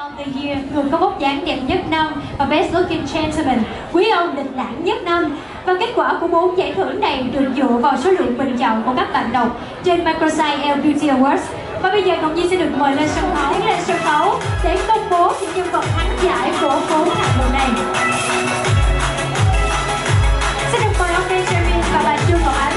of the year, người có vóc dáng đẹp nhất năm và best looking gentleman, quý ông lịch lãm nhất năm. Và kết quả của 4 giải thưởng này được dựa vào số lượng bình chọn của các bạn đọc trên microsite L Beauty Awards. Và bây giờ Ngọc Nhi sẽ được mời lên sân khấu để công bố những nhân vật thắng giải của phố hạng mục này. Sẽ được mời ông Benjamin và bà Trương Ngọc Ánh.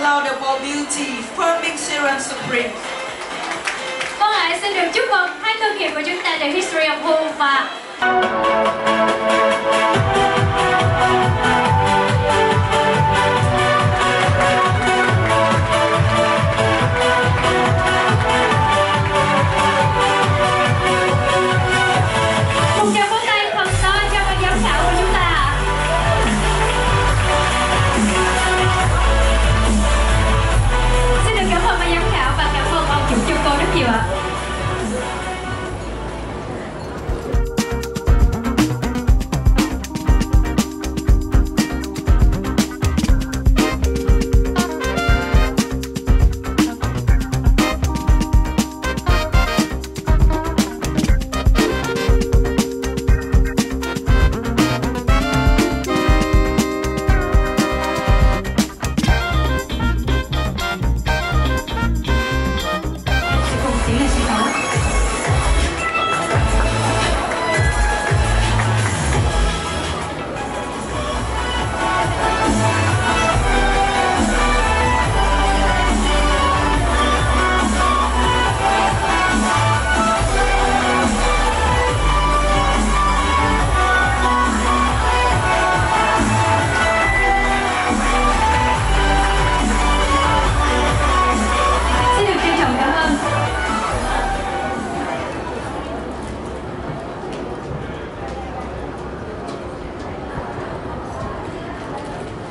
Laudable Beauty, Firming Serum Supreme. Vâng ạ, xin được chúc mừng hai thương hiệu của chúng ta The History of Who và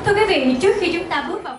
thưa quý vị, trước khi chúng ta bước vào